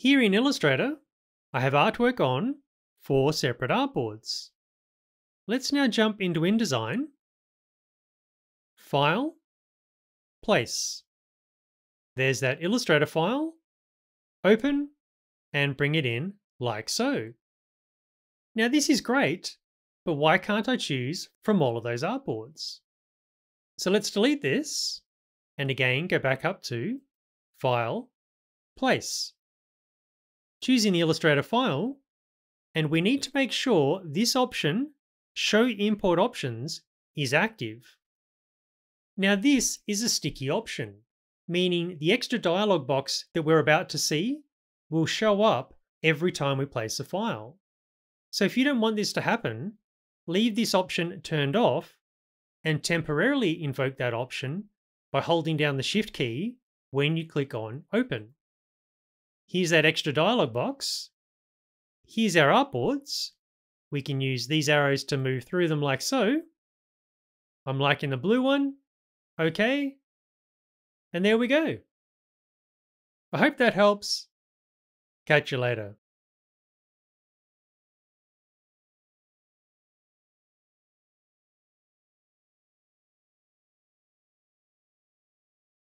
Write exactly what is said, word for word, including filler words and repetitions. Here in Illustrator, I have artwork on four separate artboards. Let's now jump into InDesign, File, Place. There's that Illustrator file, open, and bring it in like so. Now this is great, but why can't I choose from all of those artboards? So let's delete this, and again go back up to File, Place. Choosing the Illustrator file, and we need to make sure this option Show Import Options is active. Now this is a sticky option, meaning the extra dialog box that we're about to see will show up every time we place a file. So if you don't want this to happen, leave this option turned off and temporarily invoke that option by holding down the Shift key when you click on Open. Here's that extra dialog box. Here's our artboards. We can use these arrows to move through them like so. I'm liking the blue one. Okay. And there we go. I hope that helps. Catch you later.